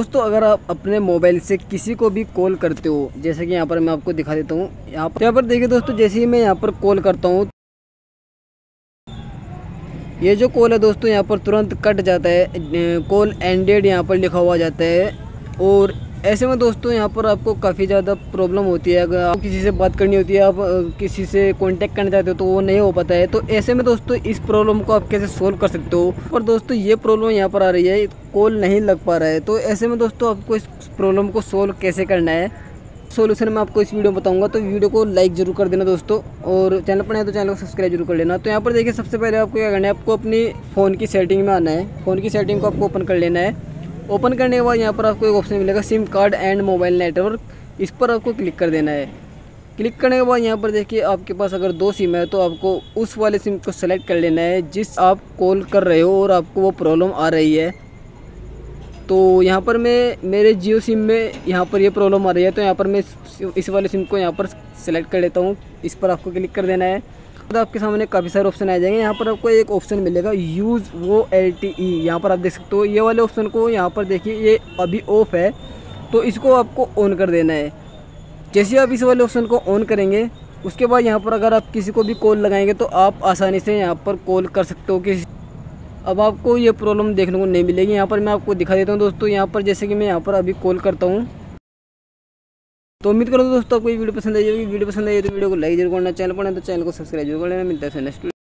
दोस्तों अगर आप अपने मोबाइल से किसी को भी कॉल करते हो, जैसे कि यहाँ पर मैं आपको दिखा देता हूँ। यहाँ पर देखिए दोस्तों, जैसे ही मैं यहाँ पर कॉल करता हूँ, ये जो कॉल है दोस्तों यहाँ पर तुरंत कट जाता है, कॉल एंडेड यहाँ पर लिखा हुआ जाता है। और ऐसे में दोस्तों यहाँ पर आपको काफ़ी ज़्यादा प्रॉब्लम होती है। अगर आप किसी से बात करनी होती है, आप किसी से कांटेक्ट करना चाहते हो तो वो नहीं हो पाता है। तो ऐसे में दोस्तों इस प्रॉब्लम को आप कैसे सोल्व कर सकते हो। और दोस्तों ये प्रॉब्लम यहाँ पर आ रही है, कॉल नहीं लग पा रहा है। तो ऐसे में दोस्तों आपको इस प्रॉब्लम को सोल्व कैसे करना है, सोल्यूशन मैं आपको इस वीडियो में बताऊंगा। तो वीडियो को लाइक जरूर कर देना दोस्तों, और चैनल पर नए तो चैनल को सब्सक्राइब जरूर कर लेना। तो यहाँ पर देखिए, सबसे पहले आपको क्या करना है, आपको अपनी फ़ोन की सेटिंग में आना है। फ़ोन की सेटिंग को आपको ओपन कर लेना है। ओपन करने के बाद यहाँ पर आपको एक ऑप्शन मिलेगा, SIM card and mobile network, इस पर आपको क्लिक कर देना है। क्लिक करने के बाद यहाँ पर देखिए, आपके पास अगर दो सिम है तो आपको उस वाले सिम को सेलेक्ट कर लेना है जिस आप कॉल कर रहे हो और आपको वो प्रॉब्लम आ रही है। तो यहाँ पर मैं मेरे जियो सिम में यहाँ पर ये प्रॉब्लम आ रही है, तो यहाँ पर मैं इस वाले सिम को यहाँ पर सेलेक्ट कर लेता हूँ। इस पर आपको क्लिक कर देना है। तो आपके सामने काफ़ी सारे ऑप्शन आ जाएंगे। यहाँ पर आपको एक ऑप्शन मिलेगा यूज़ वो LTE, यहाँ पर आप देख सकते हो। ये वाले ऑप्शन को यहाँ पर देखिए, ये अभी ऑफ है, तो इसको आपको ऑन कर देना है। जैसे आप इस वाले ऑप्शन को ऑन करेंगे, उसके बाद यहाँ पर अगर आप किसी को भी कॉल लगाएंगे तो आप आसानी से यहाँ पर कॉल कर सकते हो। किसी अब आपको ये प्रॉब्लम देखने को नहीं मिलेगी। यहाँ पर मैं आपको दिखा देता हूँ दोस्तों। यहाँ पर जैसे कि मैं यहाँ पर अभी कॉल करता हूँ। तो उम्मीद करो दोस्तों आपको ये वीडियो पसंद आई होगी। वीडियो पसंद आई तो वीडियो को लाइक जरूर करना, चैनल पर नहीं तो चैनल को सब्सक्राइब जरूर कर लेना। मिलता है नेक्स्ट।